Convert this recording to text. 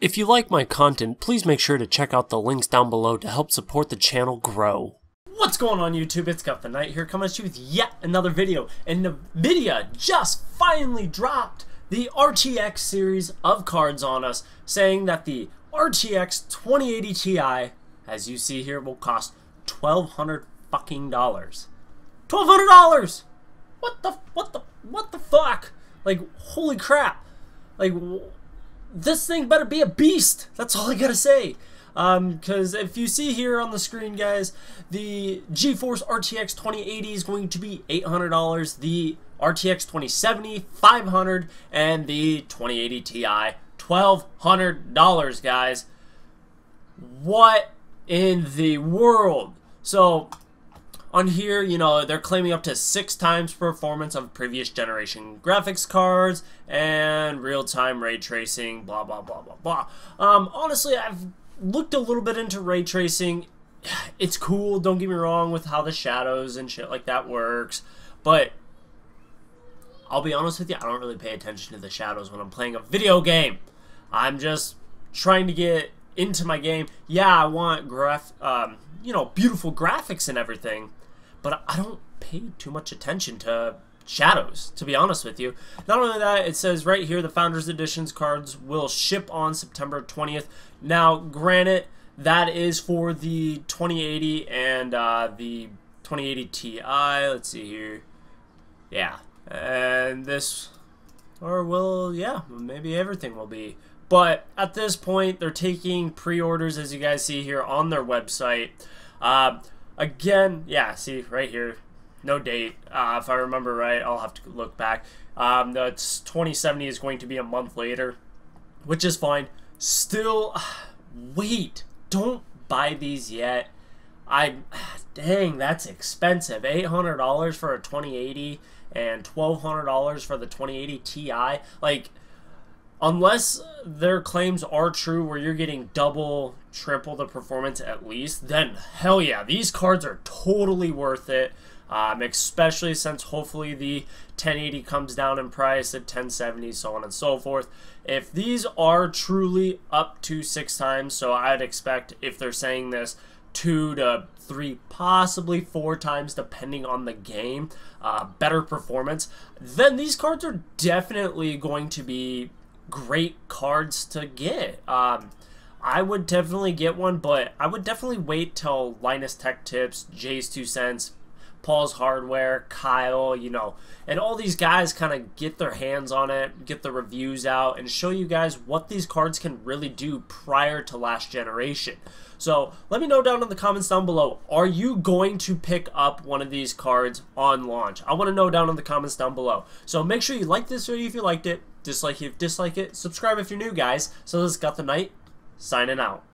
If you like my content, please make sure to check out the links down below to help support the channel grow. What's going on YouTube? It's GuthanNight here coming at you with yet another video, and NVIDIA just finally dropped the RTX series of cards on us, saying that the RTX 2080 Ti, as you see here, will cost $1,200 fucking dollars. $1,200! What the fuck? Like, holy crap. Like, this thing better be a beast. That's all I gotta say. Because if you see here on the screen, guys, the GeForce RTX 2080 is going to be $800, the RTX 2070 $500, and the 2080 Ti $1,200, guys. What in the world? So on here, you know, they're claiming up to 6 times performance of previous generation graphics cards and real-time ray tracing, blah, blah, blah, blah, blah. Honestly, I've looked a little bit into ray tracing. It's cool, don't get me wrong, with how the shadows and shit like that works. But I'll be honest with you, I don't really pay attention to the shadows when I'm playing a video game. I'm just trying to get into my game. Yeah, I want you know, beautiful graphics and everything, but I don't pay too much attention to shadows, to be honest with you. Not only that, it says right here the Founders Editions cards will ship on September 20th. Now, granted, that is for the 2080 and the 2080 Ti. Let's see here. Yeah, and this, or will, yeah, maybe everything will be. But at this point, they're taking pre-orders, as you guys see here on their website. Again, yeah, see right here, no date. If I remember right, I'll have to look back. The 2070 is going to be a month later, which is fine. Still, wait, don't buy these yet. Dang, that's expensive. $800 for a 2080 and $1,200 for the 2080 Ti. Like, unless their claims are true where you're getting double, triple the performance at least, then hell yeah, these cards are totally worth it, especially since hopefully the 1080 comes down in price, the 1070, so on and so forth. If these are truly up to 6 times, so I'd expect, if they're saying this, 2 to 3, possibly 4 times, depending on the game, better performance, then these cards are definitely going to be great cards to get. I would definitely get one, but I would definitely wait till Linus Tech Tips, Jay's 2 Cents, Paul's Hardware, Kyle, you know, and all these guys kind of get their hands on it, get the reviews out, and show you guys what these cards can really do prior to last generation. So let me know down in the comments down below, are you going to pick up one of these cards on launch? I want to know down in the comments down below. So make sure you like this video if you liked it, dislike it if you dislike it, subscribe if you're new, guys. So this is GuthanNight, signing out.